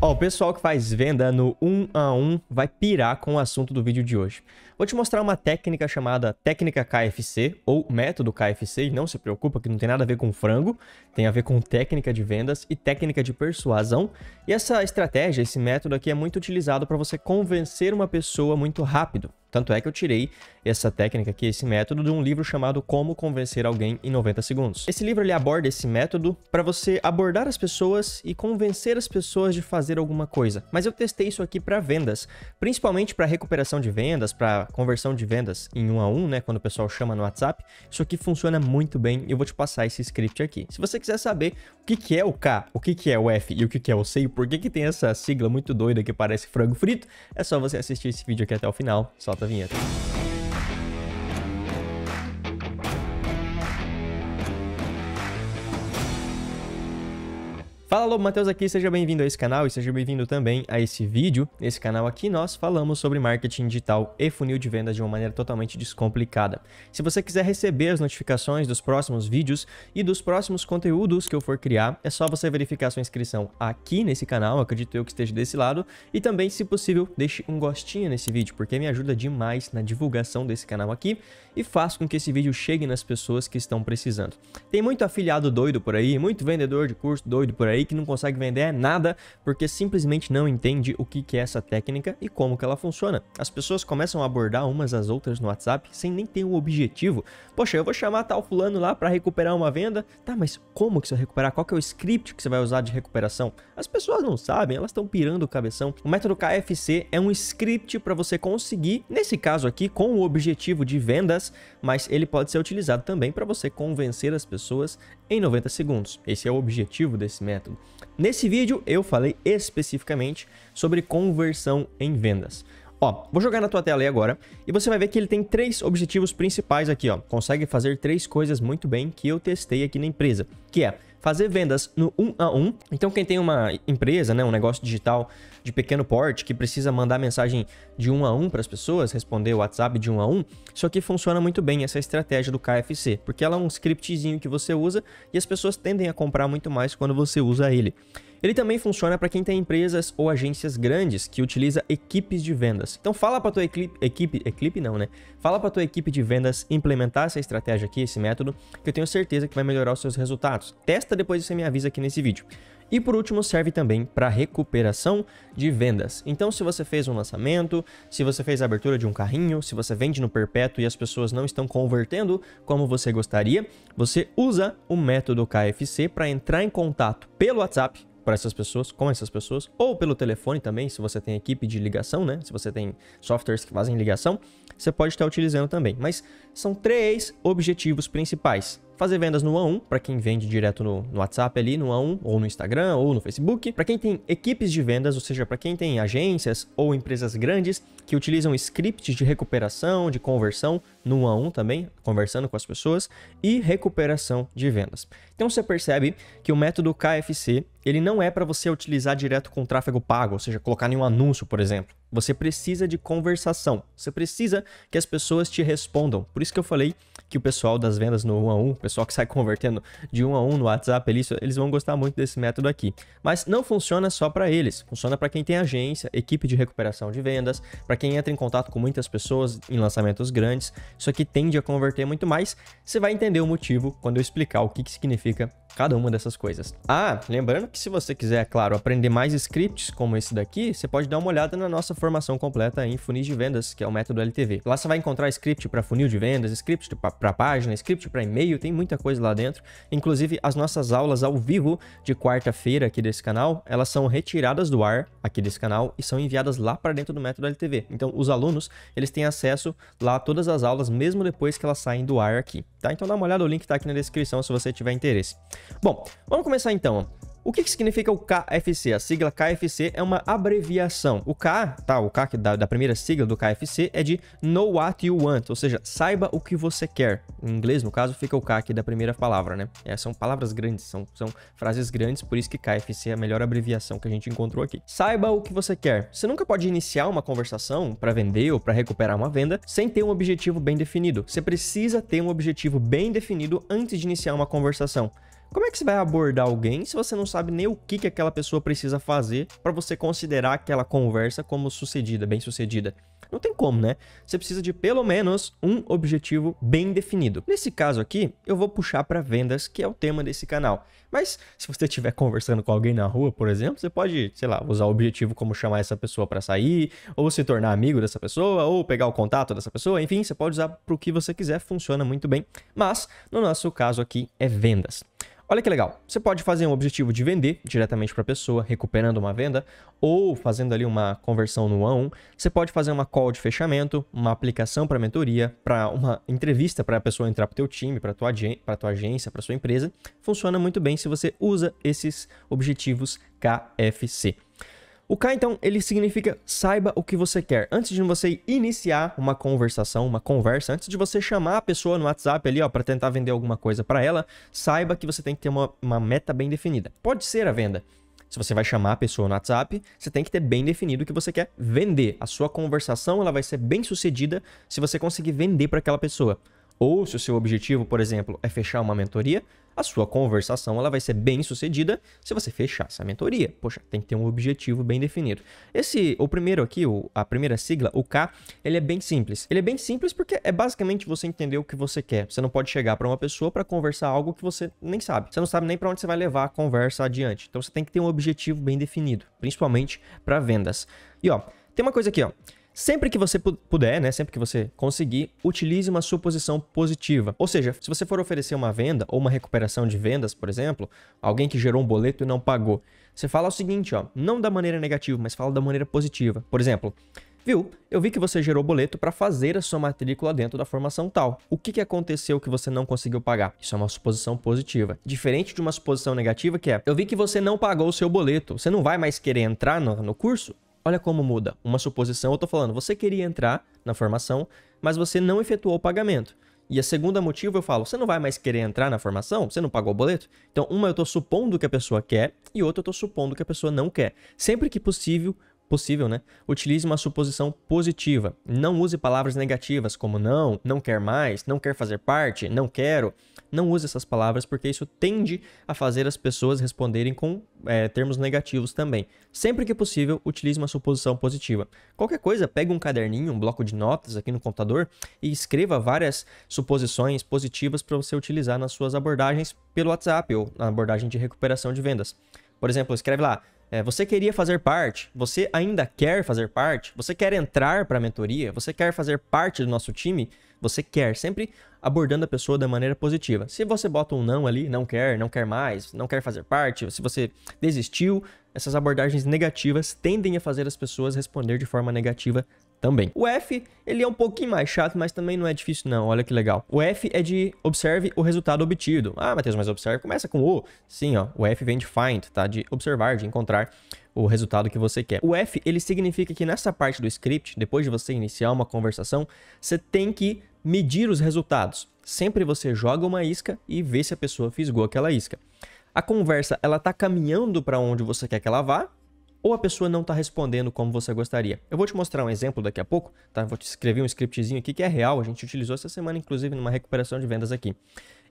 Ó, o pessoal que faz venda no 1 a 1 vai pirar com o assunto do vídeo de hoje. Vou te mostrar uma técnica chamada técnica KFC ou método KFC, e não se preocupa que não tem nada a ver com frango, tem a ver com técnica de vendas e técnica de persuasão. E essa estratégia, esse método aqui é muito utilizado para você convencer uma pessoa muito rápido. Tanto é que eu tirei essa técnica aqui, esse método, de um livro chamado Como Convencer Alguém em 90 Segundos. Esse livro ele aborda esse método para você abordar as pessoas e convencer as pessoas de fazer alguma coisa. Mas eu testei isso aqui para vendas, principalmente para recuperação de vendas, para conversão de vendas em 1 a 1, né, quando o pessoal chama no WhatsApp. Isso aqui funciona muito bem e eu vou te passar esse script aqui. Se você quiser saber o que é o K, o que é o F e o que é o C e por que tem essa sigla muito doida que parece frango frito, é só você assistir esse vídeo aqui até o final. Só a vinheta. Fala, Lobo Matheus aqui, seja bem-vindo a esse canal e seja bem-vindo também a esse vídeo. Nesse canal aqui nós falamos sobre marketing digital e funil de vendas de uma maneira totalmente descomplicada. Se você quiser receber as notificações dos próximos vídeos e dos próximos conteúdos que eu for criar, é só você verificar sua inscrição aqui nesse canal, acredito eu que esteja desse lado, e também, se possível, deixe um gostinho nesse vídeo, porque me ajuda demais na divulgação desse canal aqui e faz com que esse vídeo chegue nas pessoas que estão precisando. Tem muito afiliado doido por aí, muito vendedor de curso doido por aí, que não consegue vender nada porque simplesmente não entende o que é essa técnica e como que ela funciona. As pessoas começam a abordar umas às outras no WhatsApp sem nem ter um objetivo. Poxa, eu vou chamar tal fulano lá para recuperar uma venda. Tá, mas como que você vai recuperar? Qual que é o script que você vai usar de recuperação? As pessoas não sabem, elas estão pirando o cabeção. O método KFC é um script para você conseguir, nesse caso aqui, com o objetivo de vendas, mas ele pode ser utilizado também para você convencer as pessoas em 90 segundos. Esse é o objetivo desse método. Nesse vídeo eu falei especificamente sobre conversão em vendas. Ó, vou jogar na tua tela aí agora e você vai ver que ele tem 3 objetivos principais aqui, ó. Consegue fazer 3 coisas muito bem que eu testei aqui na empresa, que é fazer vendas no 1 a 1. Então quem tem uma empresa, né, um negócio digital de pequeno porte que precisa mandar mensagem de 1 a 1 para as pessoas, responder o WhatsApp de 1 a 1, isso aqui funciona muito bem, essa estratégia do KFC, porque ela é um scriptzinho que você usa e as pessoas tendem a comprar muito mais quando você usa ele. Ele também funciona para quem tem empresas ou agências grandes que utiliza equipes de vendas. Então fala para tua equipe de vendas implementar essa estratégia aqui, esse método, que eu tenho certeza que vai melhorar os seus resultados. Testa, depois você me avisa aqui nesse vídeo. E por último, serve também para recuperação de vendas. Então, se você fez um lançamento, se você fez a abertura de um carrinho, se você vende no perpétuo e as pessoas não estão convertendo como você gostaria, você usa o método KFC para entrar em contato pelo WhatsApp para essas pessoas, com essas pessoas, ou pelo telefone também, se você tem equipe de ligação, né? Se você tem softwares que fazem ligação, você pode estar utilizando também. Mas são 3 objetivos principais. Fazer vendas no 1 a 1, para quem vende direto no WhatsApp ali, no 1 a 1, ou no Instagram, ou no Facebook. Para quem tem equipes de vendas, ou seja, para quem tem agências ou empresas grandes que utilizam scripts de recuperação, de conversão, no 1 a 1 também, conversando com as pessoas, e recuperação de vendas. Então você percebe que o método KFC, ele não é para você utilizar direto com tráfego pago, ou seja, colocar em um anúncio, por exemplo. Você precisa de conversação, você precisa que as pessoas te respondam. Por isso que eu falei que o pessoal das vendas no 1 a 1, o pessoal que sai convertendo de 1 a 1 no WhatsApp, eles vão gostar muito desse método aqui. Mas não funciona só para eles, funciona para quem tem agência, equipe de recuperação de vendas, para quem entra em contato com muitas pessoas em lançamentos grandes. Isso aqui tende a converter muito mais. Você vai entender o motivo quando eu explicar o que significa cada uma dessas coisas. Ah, lembrando que se você quiser, é claro, aprender mais scripts como esse daqui, você pode dar uma olhada na nossa formação completa em funis de vendas, que é o método LTV. Lá você vai encontrar script para funil de vendas, script para página, script para e-mail, tem muita coisa lá dentro. Inclusive, as nossas aulas ao vivo de quarta-feira aqui desse canal, elas são retiradas do ar aqui desse canal e são enviadas lá para dentro do método LTV. Então, os alunos, eles têm acesso lá a todas as aulas, mesmo depois que elas saem do ar aqui, tá? Então, dá uma olhada, o link tá aqui na descrição se você tiver interesse. Bom, vamos começar então. O que significa o KFC? A sigla KFC é uma abreviação. O K, tá? O K que da primeira sigla do KFC é de Know What You Want, ou seja, saiba o que você quer. Em inglês, no caso, fica o K aqui da primeira palavra, né? É, são palavras grandes, são frases grandes, por isso que KFC é a melhor abreviação que a gente encontrou aqui. Saiba o que você quer. Você nunca pode iniciar uma conversação para vender ou para recuperar uma venda sem ter um objetivo bem definido. Você precisa ter um objetivo bem definido antes de iniciar uma conversação. Como é que você vai abordar alguém se você não sabe nem o que aquela pessoa precisa fazer para você considerar aquela conversa como sucedida, bem-sucedida? Não tem como, né? Você precisa de pelo menos um objetivo bem definido. Nesse caso aqui, eu vou puxar para vendas, que é o tema desse canal. Mas se você estiver conversando com alguém na rua, por exemplo, você pode, sei lá, usar o objetivo como chamar essa pessoa para sair, ou se tornar amigo dessa pessoa, ou pegar o contato dessa pessoa. Enfim, você pode usar para o que você quiser, funciona muito bem. Mas no nosso caso aqui é vendas. Olha que legal, você pode fazer um objetivo de vender diretamente para a pessoa, recuperando uma venda, ou fazendo ali uma conversão no 1 a 1. Você pode fazer uma call de fechamento, uma aplicação para mentoria, para uma entrevista para a pessoa entrar para o teu time, para a tua agência, para a sua empresa. Funciona muito bem se você usa esses objetivos KFC. O K, então, ele significa saiba o que você quer. Antes de você iniciar uma conversação, uma conversa, antes de você chamar a pessoa no WhatsApp ali, ó, para tentar vender alguma coisa para ela, saiba que você tem que ter uma meta bem definida. Pode ser a venda. Se você vai chamar a pessoa no WhatsApp, você tem que ter bem definido o que você quer vender. A sua conversação, ela vai ser bem sucedida se você conseguir vender para aquela pessoa. Ou se o seu objetivo, por exemplo, é fechar uma mentoria, a sua conversação ela vai ser bem sucedida se você fechar essa mentoria. Poxa, tem que ter um objetivo bem definido. O primeiro aqui, a primeira sigla, o K, ele é bem simples. Ele é bem simples porque é basicamente você entender o que você quer. Você não pode chegar para uma pessoa para conversar algo que você nem sabe. Você não sabe nem para onde você vai levar a conversa adiante. Então você tem que ter um objetivo bem definido, principalmente para vendas. E ó, tem uma coisa aqui, ó. Sempre que você puder, né? Sempre que você conseguir, utilize uma suposição positiva. Ou seja, se você for oferecer uma venda ou uma recuperação de vendas, por exemplo, alguém que gerou um boleto e não pagou, você fala o seguinte, ó, não da maneira negativa, mas fala da maneira positiva. Por exemplo, viu? Eu vi que você gerou boleto para fazer a sua matrícula dentro da formação tal. O que aconteceu que você não conseguiu pagar? Isso é uma suposição positiva. Diferente de uma suposição negativa que é, eu vi que você não pagou o seu boleto, você não vai mais querer entrar no curso? Olha como muda. Uma suposição, eu tô falando, você queria entrar na formação, mas você não efetuou o pagamento. E a segunda motivo eu falo, você não vai mais querer entrar na formação? Você não pagou o boleto? Então, uma eu tô supondo que a pessoa quer e outra eu tô supondo que a pessoa não quer. Sempre que possível, né? Utilize uma suposição positiva. Não use palavras negativas como não, não quer mais, não quer fazer parte, não quero. Não use essas palavras porque isso tende a fazer as pessoas responderem com termos negativos também. Sempre que possível, utilize uma suposição positiva. Qualquer coisa, pegue um caderninho, um bloco de notas aqui no computador e escreva várias suposições positivas para você utilizar nas suas abordagens pelo WhatsApp ou na abordagem de recuperação de vendas. Por exemplo, escreve lá, você queria fazer parte, você ainda quer fazer parte, você quer entrar para a mentoria, você quer fazer parte do nosso time, você quer, sempre abordando a pessoa da maneira positiva. Se você bota um não ali, não quer, não quer mais, não quer fazer parte, se você desistiu, essas abordagens negativas tendem a fazer as pessoas responder de forma negativa também. O F, ele é um pouquinho mais chato, mas também não é difícil não, olha que legal. O F é de observe o resultado obtido. Ah, Matheus, mas observe começa com O. Sim, ó, o F vem de find, tá? De observar, de encontrar o resultado que você quer. O F, ele significa que nessa parte do script, depois de você iniciar uma conversação, você tem que medir os resultados. Sempre você joga uma isca e vê se a pessoa fisgou aquela isca. A conversa, ela tá caminhando para onde você quer que ela vá, ou a pessoa não está respondendo como você gostaria. Eu vou te mostrar um exemplo daqui a pouco, tá? Vou te escrever um scriptzinho aqui que é real, a gente utilizou essa semana, inclusive, numa recuperação de vendas aqui.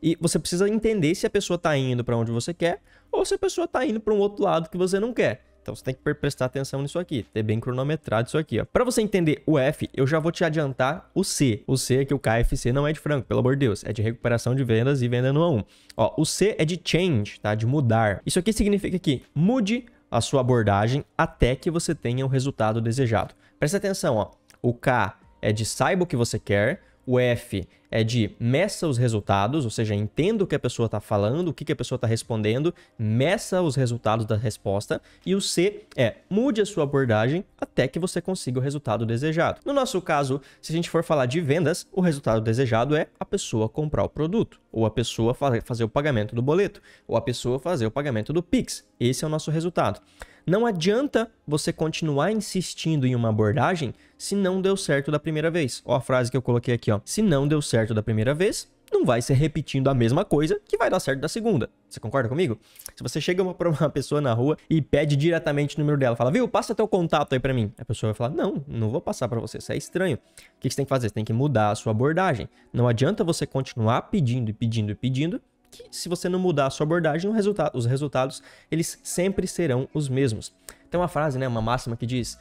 E você precisa entender se a pessoa está indo para onde você quer ou se a pessoa está indo para um outro lado que você não quer. Então você tem que prestar atenção nisso aqui, ter bem cronometrado isso aqui, ó. Para você entender o F, eu já vou te adiantar o C. O C é que o KFC não é de frango, pelo amor de Deus, é de recuperação de vendas e venda no 1 a 1. Ó, o C é de change, tá? De mudar. Isso aqui significa que mude a sua abordagem até que você tenha o resultado desejado. Presta atenção, ó. O K é de saiba o que você quer, o F é de meça os resultados, ou seja, entenda o que a pessoa está falando, o que a pessoa está respondendo, meça os resultados da resposta, e o C é mude a sua abordagem até que você consiga o resultado desejado. No nosso caso, se a gente for falar de vendas, o resultado desejado é a pessoa comprar o produto, ou a pessoa fazer o pagamento do boleto, ou a pessoa fazer o pagamento do Pix. Esse é o nosso resultado. Não adianta você continuar insistindo em uma abordagem se não deu certo da primeira vez. Ó a frase que eu coloquei aqui, ó. Se não deu certo da primeira vez, não vai ser repetindo a mesma coisa que vai dar certo da segunda. Você concorda comigo? Se você chega para uma pessoa na rua e pede diretamente o número dela, fala, viu, passa teu contato aí para mim. A pessoa vai falar, não, não vou passar para você, isso é estranho. O que você tem que fazer? Você tem que mudar a sua abordagem. Não adianta você continuar pedindo e pedindo e pedindo que se você não mudar a sua abordagem, os resultados eles sempre serão os mesmos. Tem uma frase, né, uma máxima que diz,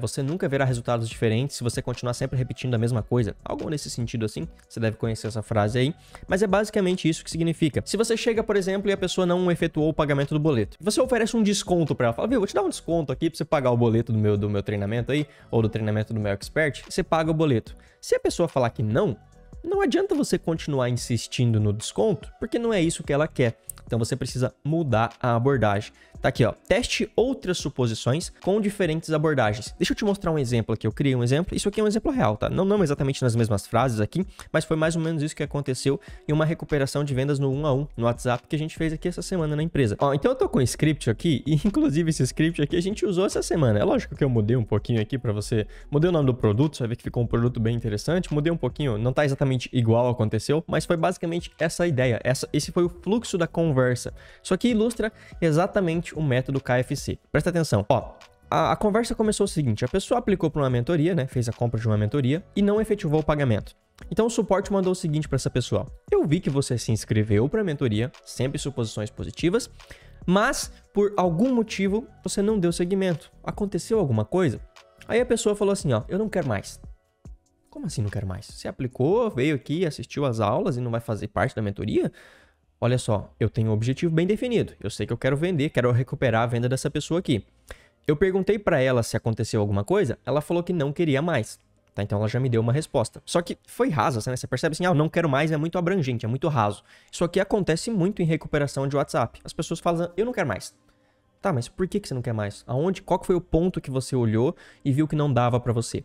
você nunca verá resultados diferentes se você continuar sempre repetindo a mesma coisa. Algo nesse sentido assim, você deve conhecer essa frase aí, mas é basicamente isso que significa. Se você chega, por exemplo, e a pessoa não efetuou o pagamento do boleto, você oferece um desconto pra ela, fala, viu, vou te dar um desconto aqui pra você pagar o boleto do meu treinamento aí, ou do treinamento do meu expert, você paga o boleto. Se a pessoa falar que não, não adianta você continuar insistindo no desconto, porque não é isso que ela quer. Então você precisa mudar a abordagem. Tá aqui, ó. Teste outras suposições com diferentes abordagens. Deixa eu te mostrar um exemplo aqui. Eu criei um exemplo. Isso aqui é um exemplo real, tá? Não exatamente nas mesmas frases aqui, mas foi mais ou menos isso que aconteceu em uma recuperação de vendas no 1 a 1 no WhatsApp que a gente fez aqui essa semana na empresa. Ó, então eu tô com um script aqui e inclusive esse script aqui a gente usou essa semana. É lógico que eu mudei um pouquinho aqui pra você. Mudei o nome do produto, você vai ver que ficou um produto bem interessante. Mudei um pouquinho, não tá exatamente igual aconteceu, mas foi basicamente essa ideia. Esse foi o fluxo da conversa. Isso aqui ilustra exatamente o método KFC. Presta atenção, ó. A conversa começou o seguinte, a pessoa aplicou para uma mentoria, né, fez a compra de uma mentoria e não efetivou o pagamento. Então o suporte mandou o seguinte para essa pessoa: eu vi que você se inscreveu para a mentoria, sempre suposições positivas, mas por algum motivo você não deu seguimento. Aconteceu alguma coisa? Aí a pessoa falou assim, ó, eu não quero mais. Como assim não quero mais? Você aplicou, veio aqui, assistiu às aulas e não vai fazer parte da mentoria? Olha só, eu tenho um objetivo bem definido. Eu sei que eu quero vender, quero recuperar a venda dessa pessoa aqui. Eu perguntei para ela se aconteceu alguma coisa, ela falou que não queria mais. Tá, então ela já me deu uma resposta. Só que foi rasa, né? Você percebe assim, ah, eu não quero mais, é muito abrangente, é muito raso. Isso aqui acontece muito em recuperação de WhatsApp. As pessoas falam, eu não quero mais. Tá, mas por que você não quer mais? Aonde? Qual foi o ponto que você olhou e viu que não dava para você?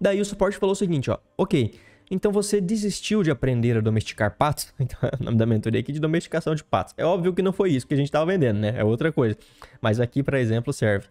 Daí o suporte falou o seguinte, ó, ok, então você desistiu de aprender a domesticar patos? Então é o nome da mentoria aqui de domesticação de patos. É óbvio que não foi isso que a gente estava vendendo, né? É outra coisa. Mas aqui, por exemplo, serve.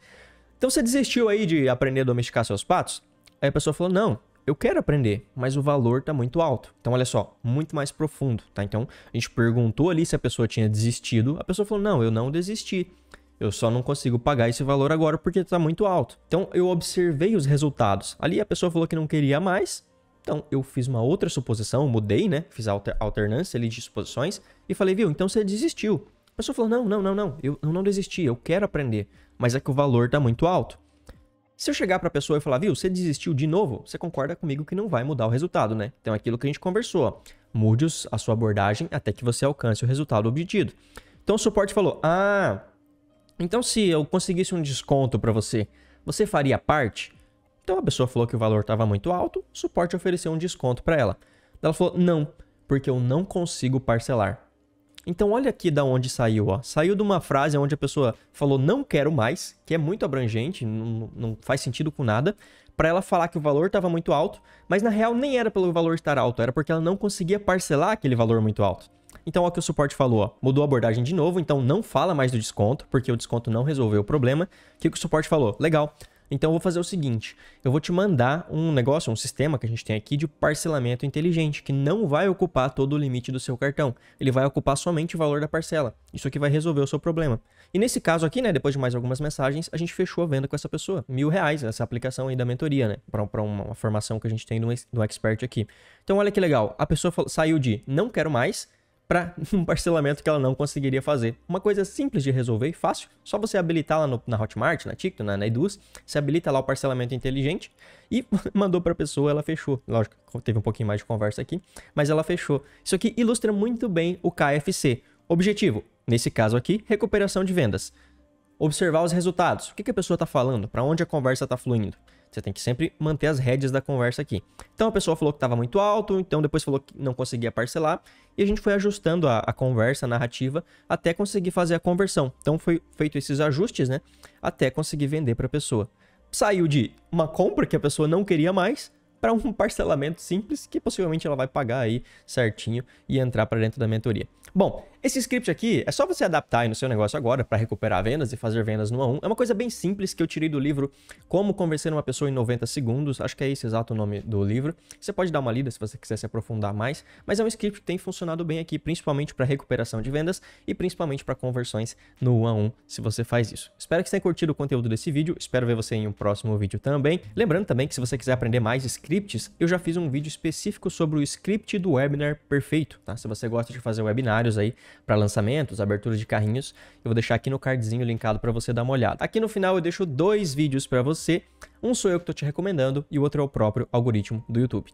Então você desistiu aí de aprender a domesticar seus patos? Aí a pessoa falou, não, eu quero aprender, mas o valor tá muito alto. Então olha só, muito mais profundo, tá? Então a gente perguntou ali se a pessoa tinha desistido. A pessoa falou, não, eu não desisti. Eu só não consigo pagar esse valor agora porque tá muito alto. Então eu observei os resultados. Ali a pessoa falou que não queria mais. Então, eu fiz uma outra suposição, mudei, né? Fiz a alternância ali de suposições e falei, viu, então você desistiu. A pessoa falou, não, eu não desisti, eu quero aprender, mas é que o valor tá muito alto. Se eu chegar pra pessoa e falar, viu, você desistiu de novo, você concorda comigo que não vai mudar o resultado, né? Então, é aquilo que a gente conversou, ó. Mude a sua abordagem até que você alcance o resultado obtido. Então, o suporte falou, ah, então se eu conseguisse um desconto pra você, você faria parte? Então a pessoa falou que o valor estava muito alto, o suporte ofereceu um desconto para ela. Ela falou, não, porque eu não consigo parcelar. Então olha aqui da onde saiu, ó. Saiu de uma frase onde a pessoa falou, não quero mais, que é muito abrangente, não faz sentido com nada, para ela falar que o valor estava muito alto, mas na real nem era pelo valor estar alto, era porque ela não conseguia parcelar aquele valor muito alto. Então, olha o que o suporte falou, ó. Mudou a abordagem de novo, então não fala mais do desconto, porque o desconto não resolveu o problema. O que o suporte falou? Legal. Então, eu vou fazer o seguinte, eu vou te mandar um negócio, um sistema que a gente tem aqui de parcelamento inteligente, que não vai ocupar todo o limite do seu cartão. Ele vai ocupar somente o valor da parcela. Isso aqui vai resolver o seu problema. E nesse caso aqui, né, depois de mais algumas mensagens, a gente fechou a venda com essa pessoa. R$1.000, essa aplicação aí da mentoria, né, para uma formação que a gente tem do Expert aqui. Então, olha que legal, a pessoa saiu de não quero mais, para um parcelamento que ela não conseguiria fazer. Uma coisa simples de resolver e fácil, só você habilitar lá na Hotmart, na TikTok, na Eduz, você habilita lá o parcelamento inteligente e mandou para a pessoa, ela fechou. Lógico, teve um pouquinho mais de conversa aqui, mas ela fechou. Isso aqui ilustra muito bem o KFC. Objetivo, nesse caso aqui, recuperação de vendas. Observar os resultados. O que a pessoa está falando? Para onde a conversa está fluindo? Você tem que sempre manter as rédeas da conversa aqui. Então a pessoa falou que estava muito alto, então depois falou que não conseguia parcelar, e a gente foi ajustando a conversa, a narrativa, até conseguir fazer a conversão. Então foi feito esses ajustes, né, até conseguir vender para a pessoa. Saiu de uma compra que a pessoa não queria mais, para um parcelamento simples que possivelmente ela vai pagar aí certinho e entrar para dentro da mentoria. Bom, Esse script aqui é só você adaptar aí no seu negócio agora para recuperar vendas e fazer vendas no 1 a 1. É uma coisa bem simples que eu tirei do livro Como Convencer uma Pessoa em 90 Segundos. Acho que é esse exato o nome do livro. Você pode dar uma lida se você quiser se aprofundar mais, mas é um script que tem funcionado bem aqui, principalmente para recuperação de vendas e principalmente para conversões no 1 a 1, se você faz isso. Espero que você tenha curtido o conteúdo desse vídeo. Espero ver você em um próximo vídeo também. Lembrando também que se você quiser aprender mais scripts, eu já fiz um vídeo específico sobre o script do webinar perfeito, tá? Se você gosta de fazer webinários aí para lançamentos, abertura de carrinhos, eu vou deixar aqui no cardzinho linkado para você dar uma olhada. Aqui no final eu deixo 2 vídeos para você. Um sou eu que estou te recomendando e o outro é o próprio algoritmo do YouTube.